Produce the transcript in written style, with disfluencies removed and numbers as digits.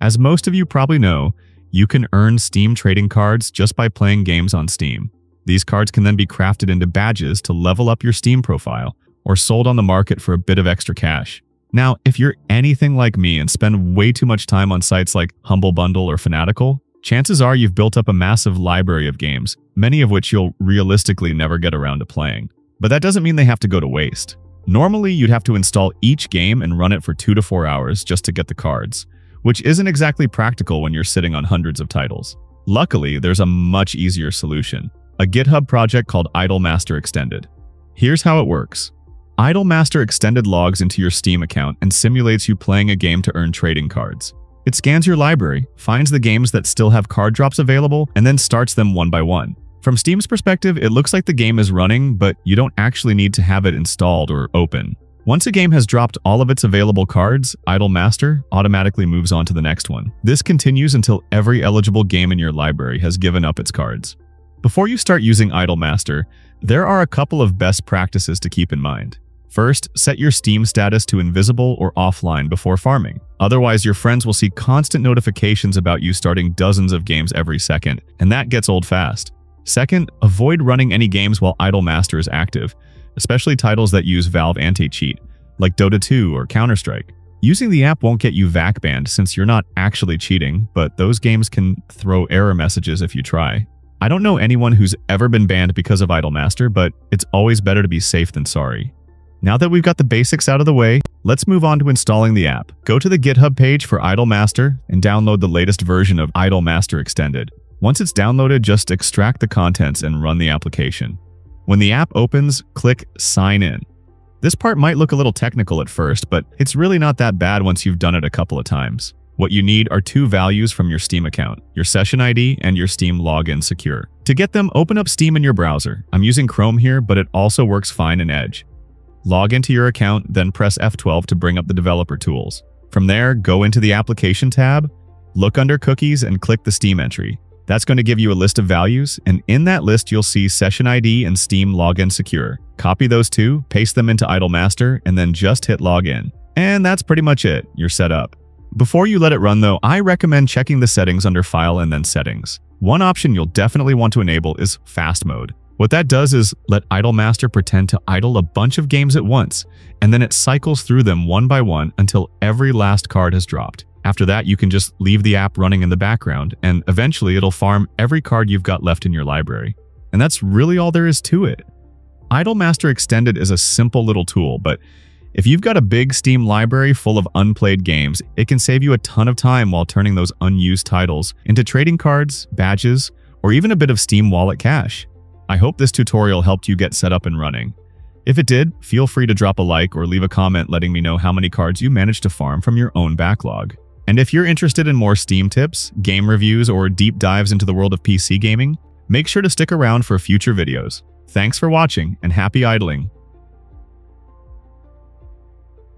As most of you probably know, you can earn Steam trading cards just by playing games on Steam. These cards can then be crafted into badges to level up your Steam profile or sold on the market for a bit of extra cash. Now, if you're anything like me and spend way too much time on sites like Humble Bundle or Fanatical, chances are you've built up a massive library of games, many of which you'll realistically never get around to playing. But that doesn't mean they have to go to waste. Normally, you'd have to install each game and run it for 2 to 4 hours just to get the cards, which isn't exactly practical when you're sitting on hundreds of titles. Luckily, there's a much easier solution, a GitHub project called Idle Master Extended. Here's how it works. Idle Master Extended logs into your Steam account and simulates you playing a game to earn trading cards. It scans your library, finds the games that still have card drops available, and then starts them one by one. From Steam's perspective, it looks like the game is running, but you don't actually need to have it installed or open. Once a game has dropped all of its available cards, Idle Master automatically moves on to the next one. This continues until every eligible game in your library has given up its cards. Before you start using Idle Master, there are a couple of best practices to keep in mind. First, set your Steam status to invisible or offline before farming. Otherwise, your friends will see constant notifications about you starting dozens of games every second, and that gets old fast. Second, avoid running any games while Idle Master is active, especially titles that use Valve Anti-Cheat, like Dota 2 or Counter-Strike. Using the app won't get you VAC banned since you're not actually cheating, but those games can throw error messages if you try. I don't know anyone who's ever been banned because of Idle Master, but it's always better to be safe than sorry. Now that we've got the basics out of the way, let's move on to installing the app. Go to the GitHub page for Idle Master and download the latest version of Idle Master Extended. Once it's downloaded, just extract the contents and run the application. When the app opens, click Sign In. This part might look a little technical at first, but it's really not that bad once you've done it a couple of times. What you need are 2 values from your Steam account, your Session ID and your Steam Login Secure. To get them, open up Steam in your browser. I'm using Chrome here, but it also works fine in Edge. Log into your account, then press F12 to bring up the developer tools. From there, go into the Application tab, look under Cookies, and click the Steam entry. That's going to give you a list of values, and in that list you'll see Session ID and Steam Login Secure. Copy those 2, paste them into Idle Master, and then just hit Login. And that's pretty much it. You're set up. Before you let it run though, I recommend checking the settings under File and then Settings. One option you'll definitely want to enable is Fast Mode. What that does is let Idle Master pretend to idle a bunch of games at once, and then it cycles through them one by one until every last card has dropped. After that, you can just leave the app running in the background, and eventually it'll farm every card you've got left in your library. And that's really all there is to it. Idle Master Extended is a simple little tool, but if you've got a big Steam library full of unplayed games, it can save you a ton of time while turning those unused titles into trading cards, badges, or even a bit of Steam wallet cash. I hope this tutorial helped you get set up and running. If it did, feel free to drop a like or leave a comment letting me know how many cards you managed to farm from your own backlog. And if you're interested in more Steam tips, game reviews, or deep dives into the world of PC gaming, make sure to stick around for future videos. Thanks for watching, and happy idling!